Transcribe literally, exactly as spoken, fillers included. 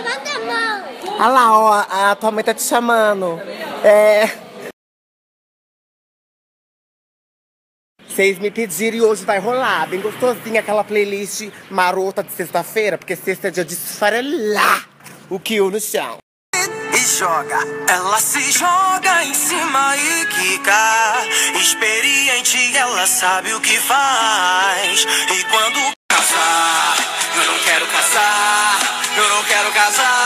Levanta a mão. Olha lá, ó, a tua mãe tá te chamando. É. Vocês me pediram e hoje vai rolar bem gostosinha aquela playlist marota de sexta-feira, porque sexta é dia de esfarelar o kiu no chão. E joga, ela se joga em cima e quica. Experiente, ela sabe o que faz. E quando casar, eu não quero casar, eu não quero casar.